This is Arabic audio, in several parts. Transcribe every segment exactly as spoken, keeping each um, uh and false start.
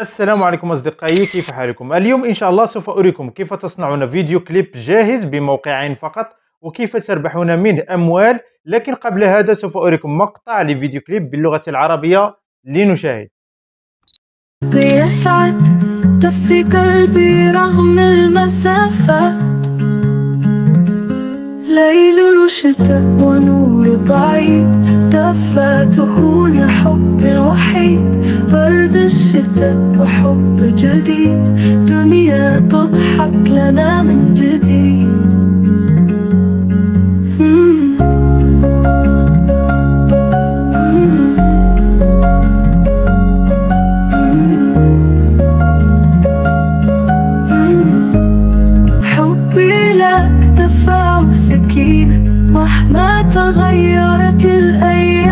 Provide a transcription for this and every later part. السلام عليكم أصدقائي، كيف حالكم؟ اليوم إن شاء الله سوف أريكم كيف تصنعون فيديو كليب جاهز بموقعين فقط وكيف تربحون منه أموال. لكن قبل هذا سوف أريكم مقطع لفيديو كليب باللغة العربية لنشاهد. بيسعد دفي قلبي رغم المسافة، ليل وشتاء ونور بعيد، دفاته حب الوحيد، برد الشتاء وحب جديد، دنيا تضحك لنا من جديد. حبي لك دفا وسكينة مهما تغيرت الأيام.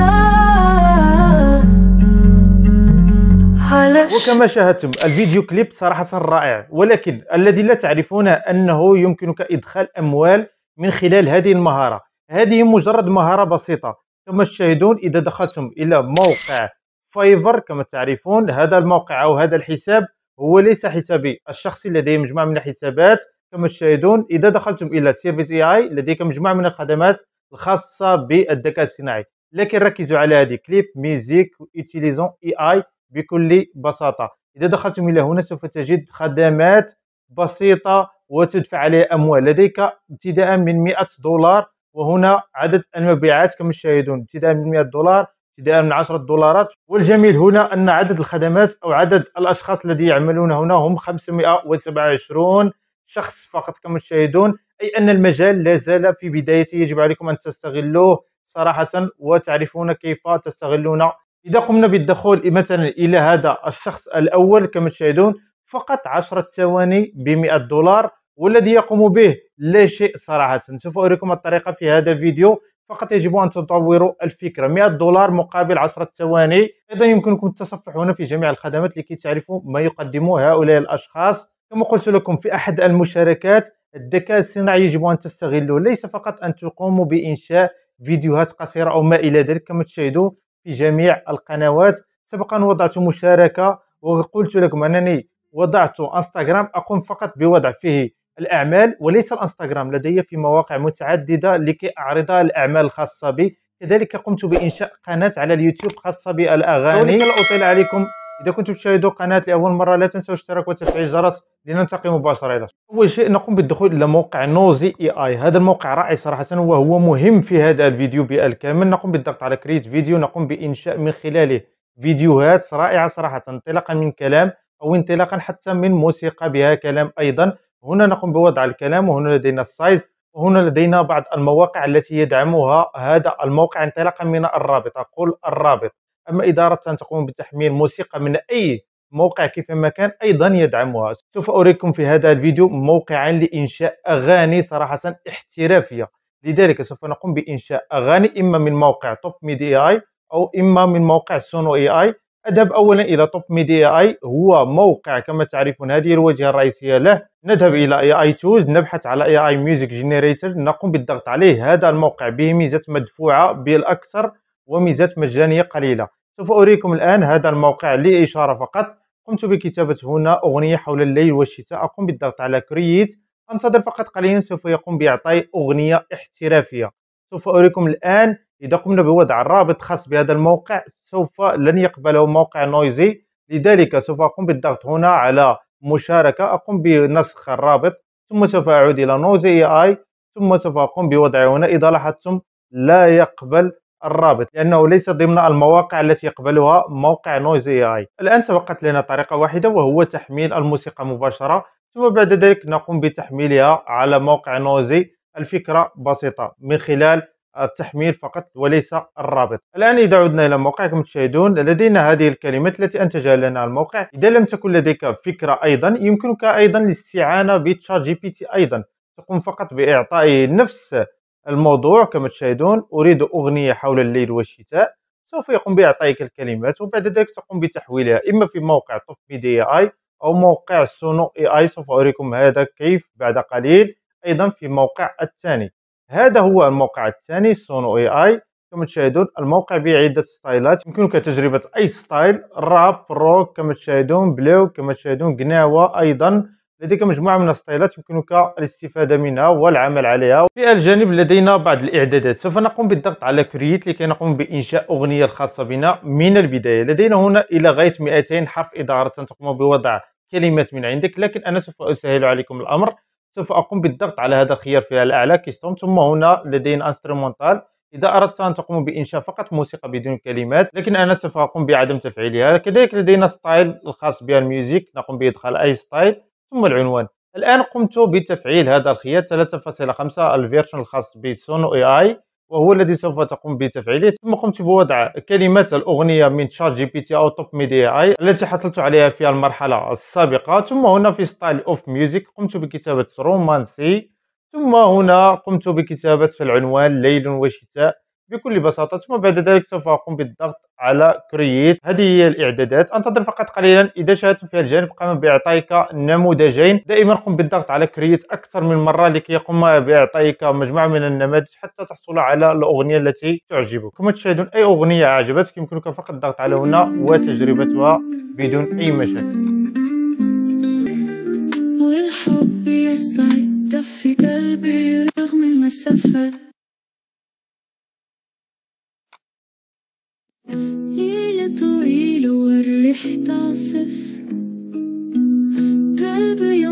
وكما شاهدتم الفيديو كليب صراحة رائع، ولكن الذي لا تعرفونه أنه يمكنك إدخال أموال من خلال هذه المهارة. هذه مجرد مهارة بسيطة. كما تشاهدون إذا دخلتم إلى موقع فايفر كما تعرفون، هذا الموقع أو هذا الحساب هو ليس حسابي الشخصي، لديه مجموعة من الحسابات كما تشاهدون. إذا دخلتم إلى سيرفيس إي آي لديك مجموعة من الخدمات الخاصة بالذكاء الصناعي. لكن ركزوا على هذه كليب ميوزيك وإتيليزون إي آي بكل بساطة. إذا دخلتم إلى هنا سوف تجد خدمات بسيطة وتدفع عليها أموال، لديك ابتداء من مئة دولار، وهنا عدد المبيعات كما تشاهدون ابتداء من مئة دولار، ابتداء من عشرة دولارات. والجميل هنا أن عدد الخدمات أو عدد الأشخاص الذين يعملون هنا هم خمسمئة وسبعة وعشرون شخص فقط كما تشاهدون، أي أن المجال لا زال في بدايته، يجب عليكم أن تستغلوه صراحة وتعرفون كيف تستغلون. إذا قمنا بالدخول مثلا إلى هذا الشخص الأول كما تشاهدون فقط عشرة ثواني بمئة دولار، والذي يقوم به لا شيء صراحة. سوف أريكم الطريقة في هذا الفيديو، فقط يجب أن تطوروا الفكرة. مئة دولار مقابل عشرة ثواني. أيضا يمكنكم التصفح هنا في جميع الخدمات لكي تعرفوا ما يقدمه هؤلاء الأشخاص. كما قلت لكم في أحد المشاركات، الذكاء الصناعي يجب أن تستغلوا، ليس فقط أن تقوموا بإنشاء فيديوهات قصيرة أو ما إلى ذلك كما تشاهدون في جميع القنوات. سبقا وضعت مشاركة وقلت لكم أنني وضعت انستغرام أقوم فقط بوضع فيه الأعمال، وليس الانستغرام، لدي في مواقع متعددة لكي أعرض الأعمال الخاصة بي. كذلك قمت بإنشاء قناة على اليوتيوب خاصة بالأغاني. لا أطيل عليكم، إذا كنتم تشاهدوا قناة لأول مرة لا تنسوا الاشتراك وتفعيل الجرس لننتقل مباشرة إلى أول شيء. نقوم بالدخول إلى موقع نوزي إي آي. هذا الموقع رائع صراحة وهو مهم في هذا الفيديو بالكامل. نقوم بالضغط على كريت فيديو، نقوم بإنشاء من خلاله فيديوهات رائعة صراحة، انطلاقا من كلام أو انطلاقا حتى من موسيقى بها كلام أيضا. هنا نقوم بوضع الكلام، وهنا لدينا السايز، وهنا لدينا بعض المواقع التي يدعمها هذا الموقع انطلاقا من الرابط. أقول الرابط. أما إذا أردت أن تقوم بتحميل موسيقى من أي موقع كيفما كان أيضا يدعمها. سوف أريكم في هذا الفيديو موقعا لإنشاء أغاني صراحة احترافية، لذلك سوف نقوم بإنشاء أغاني إما من موقع TopMediai أو إما من موقع Suno إي آي. أذهب أولا إلى TopMediai، هو موقع كما تعرفون هذه الواجهة الرئيسية له. نذهب إلى إي آي تولز، نبحث على إي آي Music Generator، نقوم بالضغط عليه. هذا الموقع به ميزة مدفوعة بالأكثر وميزات مجانية قليلة. سوف أريكم الآن هذا الموقع لإشارة فقط. قمت بكتابة هنا أغنية حول الليل والشتاء، أقوم بالضغط على كرييت، أنتظر فقط قليلا سوف يقوم بإعطائي أغنية احترافية. سوف أريكم الآن إذا قمنا بوضع الرابط خاص بهذا الموقع سوف لن يقبله موقع نويزي، لذلك سوف أقوم بالضغط هنا على مشاركة، أقوم بنسخ الرابط، ثم سوف أعود إلى نويزي إي آي، ثم سوف أقوم بوضعه هنا. إذا لاحظتم لا يقبل الرابط لأنه ليس ضمن المواقع التي يقبلها موقع نويزي إي آي. الآن تبقت لنا طريقة واحدة وهو تحميل الموسيقى مباشرة، ثم بعد ذلك نقوم بتحميلها على موقع نويزي. الفكرة بسيطة من خلال التحميل فقط وليس الرابط. الآن إذا عدنا إلى الموقع كما تشاهدون لدينا هذه الكلمات التي أنتجها لنا الموقع. إذا لم تكن لديك فكرة أيضا يمكنك أيضا الاستعانة بتشات جي بي تي، أيضا تقوم فقط بإعطائه نفس الموضوع كما تشاهدون. أريد أغنية حول الليل والشتاء، سوف يقوم بإعطائك الكلمات وبعد ذلك تقوم بتحويلها إما في موقع TopMediai أو موقع Suno إي آي. سوف أريكم هذا كيف بعد قليل أيضا في الموقع الثاني. هذا هو الموقع الثاني Suno إي آي. كما تشاهدون الموقع به عده ستايلات، يمكنك تجربه اي ستايل، راب، روك كما تشاهدون، بلو كما تشاهدون، قناوه. ايضا لديك مجموعه من الستايلات يمكنك الاستفاده منها والعمل عليها. في الجانب لدينا بعض الاعدادات، سوف نقوم بالضغط على كرييت لكي نقوم بانشاء اغنيه الخاصه بنا من البدايه. لدينا هنا الى غايه مئتين حرف، اداره تقوم بوضع كلمات من عندك، لكن انا سوف اسهل عليكم الامر، سوف اقوم بالضغط على هذا الخيار في الاعلى كيستوم، ثم هنا لدينا انسترومونتال، اذا اردت ان تقوم بانشاء فقط موسيقى بدون كلمات، لكن انا سوف اقوم بعدم تفعيلها. كذلك لدينا ستايل الخاص بالميوزيك، نقوم بادخال اي ستايل، ثم العنوان. الان قمت بتفعيل هذا الخيار ثلاثة فاصلة خمسة الفيرشن الخاص بسونو اي اي، وهو الذي سوف تقوم بتفعيله، ثم قمت بوضع كلمات الاغنيه من تشات جي بي تي او توب ميديا اي التي حصلت عليها في المرحله السابقه. ثم هنا في ستايل اوف ميوزك قمت بكتابه رومانسي، ثم هنا قمت بكتابه في العنوان ليل وشتاء بكل بساطه، ثم بعد ذلك سوف اقوم بالضغط على كرييت. هذه هي الاعدادات، انتظر فقط قليلا. اذا شاهدتم في الجانب قام باعطائك نموذجين، دائما قم بالضغط على كرييت اكثر من مره لكي يقوم باعطائك مجموعه من النماذج حتى تحصل على الاغنيه التي تعجبك. كما تشاهدون اي اغنيه اعجبتك يمكنك فقط الضغط على هنا وتجربتها بدون اي مشاكل. والحب يصعد في قلبي رغم المسافه، ليلة طويلة والريح تعصف قلبي.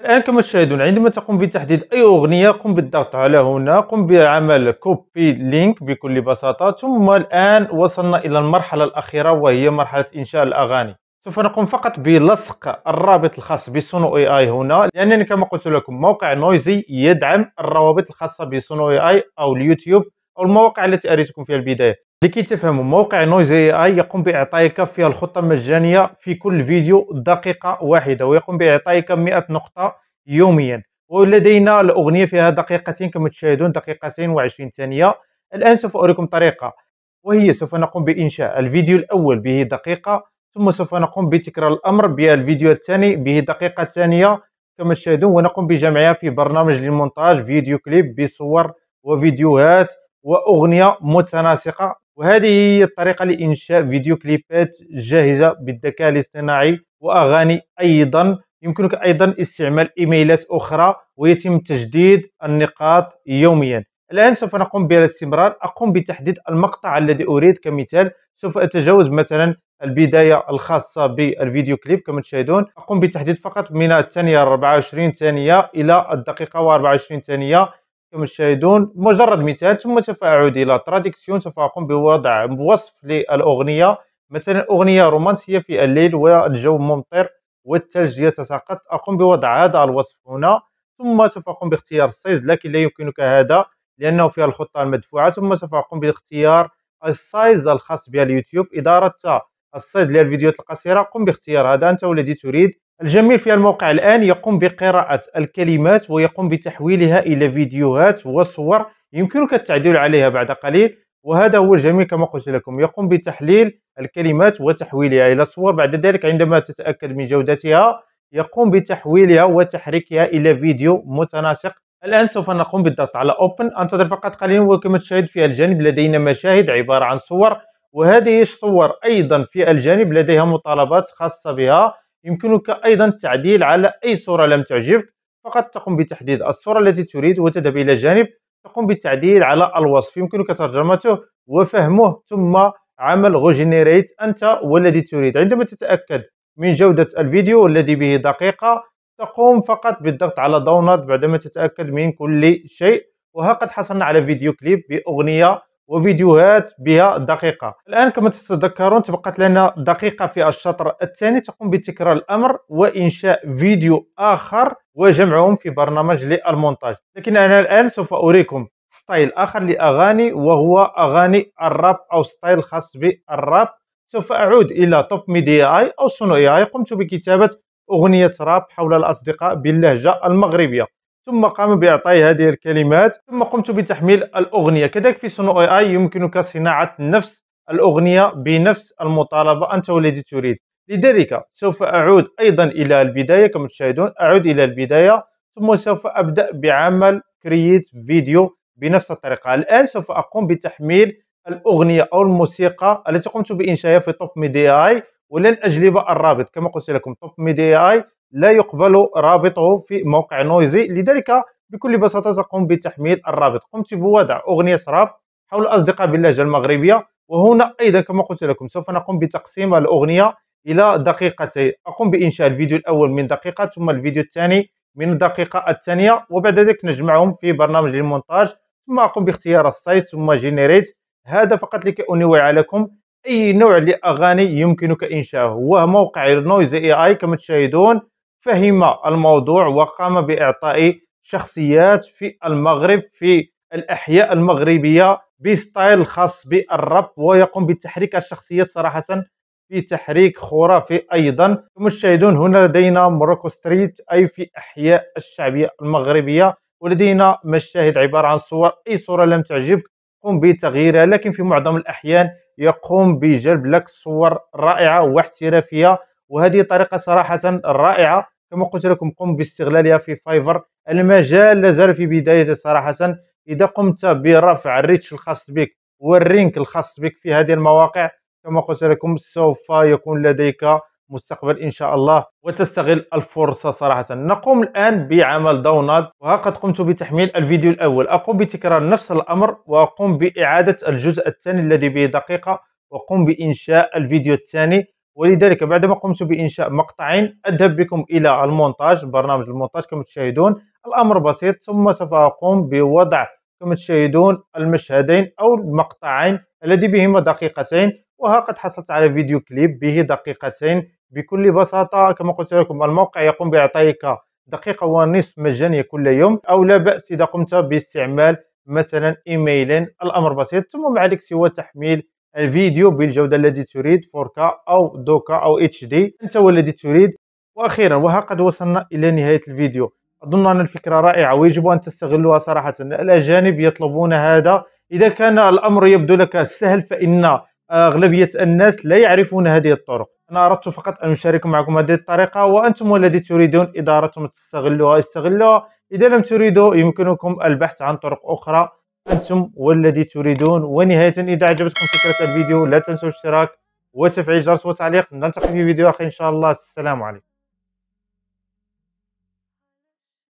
الآن كما تشاهدون عندما تقوم بتحديد أي أغنية قم بالضغط على هنا، قم بعمل كوبي لينك بكل بساطة. ثم الآن وصلنا إلى المرحلة الأخيرة وهي مرحلة إنشاء الأغاني، سوف نقوم فقط بلصق الرابط الخاص بسونو اي اي هنا، لأنني كما قلت لكم موقع نويزي يدعم الروابط الخاصة بسونو اي اي أو اليوتيوب أو المواقع التي أريتكم في البداية. لكي تفهموا موقع نويزي اي يقوم باعطائك فيها الخطه مجانيه في كل فيديو دقيقه واحده، ويقوم باعطائك مئة نقطه يوميا، ولدينا الاغنيه فيها دقيقتين كما تشاهدون، دقيقتين وعشرين ثانيه. الان سوف اريكم طريقه، وهي سوف نقوم بانشاء الفيديو الاول به دقيقه، ثم سوف نقوم بتكرار الامر بالفيديو الثاني به دقيقه ثانيه كما تشاهدون، ونقوم بجمعها في برنامج للمونتاج فيديو كليب بصور وفيديوهات واغنيه متناسقه. وهذه هي الطريقة لإنشاء فيديو كليبات جاهزة بالذكاء الاصطناعي وأغاني. أيضا يمكنك أيضا استعمال إيميلات أخرى، ويتم تجديد النقاط يوميا. الآن سوف نقوم بالاستمرار، أقوم بتحديد المقطع الذي أريد، كمثال سوف أتجاوز مثلا البداية الخاصة بالفيديو كليب كما تشاهدون، أقوم بتحديد فقط من الثانية أربعة وعشرين ثانية إلى الدقيقة وأربعة وعشرين ثانية كما تشاهدون، مجرد مثال. ثم سوف أعود إلى تراديكسيون، سوف أقوم بوضع وصف للأغنية، مثلا أغنية رومانسية في الليل والجو ممطر والثلج يتساقط، أقوم بوضع هذا الوصف هنا، ثم سوف أقوم باختيار السايز، لكن لا يمكنك هذا لأنه في الخطة المدفوعة. ثم سوف أقوم باختيار السايز الخاص باليوتيوب، إذا أردت السايز للفيديوهات القصيرة قم باختيار هذا أنت والذي تريد. الجميل في الموقع الآن يقوم بقراءة الكلمات ويقوم بتحويلها إلى فيديوهات وصور يمكنك التعديل عليها بعد قليل، وهذا هو الجميل كما قلت لكم، يقوم بتحليل الكلمات وتحويلها إلى صور، بعد ذلك عندما تتأكد من جودتها يقوم بتحويلها وتحريكها إلى فيديو متناسق. الآن سوف نقوم بالضغط على Open، انتظر فقط قليلا. وكما تشاهد في الجانب لدينا مشاهد عبارة عن صور، وهذه الصور أيضا في الجانب لديها مطالبات خاصة بها، يمكنك أيضا التعديل على أي صورة لم تعجبك، فقط تقوم بتحديد الصورة التي تريد وتذهب إلى جانب تقوم بالتعديل على الوصف، يمكنك ترجمته وفهمه ثم عمل غوجينيريت أنت والذي تريد. عندما تتأكد من جودة الفيديو الذي به دقيقة تقوم فقط بالضغط على داونلود بعدما تتأكد من كل شيء، وهقد حصلنا على فيديو كليب بأغنية وفيديوهات بها دقيقة. الآن كما تتذكرون تبقت لنا دقيقة في الشطر الثاني، تقوم بتكرار الأمر وإنشاء فيديو آخر وجمعهم في برنامج للمونتاج. لكن أنا الآن سوف أريكم ستايل آخر لأغاني، وهو أغاني الراب أو ستايل خاص بالراب. سوف أعود إلى توب ميديا آي أو سونو إي آي، قمت بكتابة أغنية راب حول الأصدقاء باللهجة المغربية، ثم قام بإعطائي هذه الكلمات، ثم قمت بتحميل الأغنية. كذلك في سونو اي اي يمكنك صناعة نفس الأغنية بنفس المطالبة أنت والذي تريد. لذلك سوف أعود أيضا إلى البداية كما تشاهدون، أعود إلى البداية، ثم سوف أبدأ بعمل كرييت فيديو بنفس الطريقة. الآن سوف أقوم بتحميل الاغنيه او الموسيقى التي قمت بانشائها في توب ميديا اي ولن اجلب الرابط. كما قلت لكم توب ميديا اي لا يقبل رابطه في موقع نويزي، لذلك بكل بساطه تقوم بتحميل الرابط. قمت بوضع اغنيه راب حول اصدقاء باللهجه المغربيه، وهنا ايضا كما قلت لكم سوف نقوم بتقسيم الاغنيه الى دقيقتين، اقوم بانشاء الفيديو الاول من دقيقه ثم الفيديو الثاني من الدقيقه الثانيه، وبعد ذلك نجمعهم في برنامج المونتاج، ثم اقوم باختيار السايت ثم جينيريت. هذا فقط لكي انوع لكم اي نوع لاغاني يمكنك انشاؤه. وموقع نويزي اي اي كما تشاهدون فهم الموضوع وقام باعطاء شخصيات في المغرب في الاحياء المغربيه بستايل خاص بالراب، ويقوم بتحريك الشخصيات صراحه في تحريك خرافي. ايضا كما تشاهدون هنا لدينا موروكو ستريت اي في احياء الشعبيه المغربيه، ولدينا مشاهد عباره عن صور، اي صوره لم تعجبك قم بتغييرها، لكن في معظم الاحيان يقوم بجلب لك صور رائعه واحترافيه، وهذه طريقه صراحه رائعه كما قلت لكم قم باستغلالها في فايفر. المجال لا زال في بدايته صراحه، اذا قمت برفع الريتش الخاص بك والرينك الخاص بك في هذه المواقع كما قلت لكم سوف يكون لديك مستقبل إن شاء الله وتستغل الفرصة صراحة. نقوم الآن بعمل داونلود، وقد قمت بتحميل الفيديو الأول، أقوم بتكرار نفس الأمر وأقوم بإعادة الجزء الثاني الذي به دقيقة وأقوم بإنشاء الفيديو الثاني. ولذلك بعدما قمت بإنشاء مقطعين أذهب بكم إلى المونتاج، برنامج المونتاج كما تشاهدون الأمر بسيط، ثم سوف أقوم بوضع كما تشاهدون المشهدين أو المقطعين الذي بهما دقيقتين، وها قد حصلت على فيديو كليب به دقيقتين بكل بساطة. كما قلت لكم الموقع يقوم بإعطائك دقيقة ونصف مجانية كل يوم، أو لا بأس إذا قمت باستعمال مثلا إيميلين، الأمر بسيط. ثم ما عليك سوى تحميل الفيديو بالجودة التي تريد فور كي أو دوكا أو اتش دي، أنت والذي تريد. وأخيرا وها قد وصلنا إلى نهاية الفيديو، أظن أن الفكرة رائعة ويجب أن تستغلوها صراحة. الأجانب يطلبون هذا، إذا كان الأمر يبدو لك سهل فإن أغلبية الناس لا يعرفون هذه الطرق. أنا أردت فقط أن أشارك معكم هذه الطريقة، وأنتم والذي تريدون إذا أردتم تستغلوها استغلوها، إذا لم تريدوا يمكنكم البحث عن طرق أخرى، أنتم والذي تريدون. ونهاية إذا أعجبتكم فكرة الفيديو لا تنسوا الاشتراك وتفعيل جرس وتعليق، نلتقي في فيديو آخر إن شاء الله. السلام عليكم.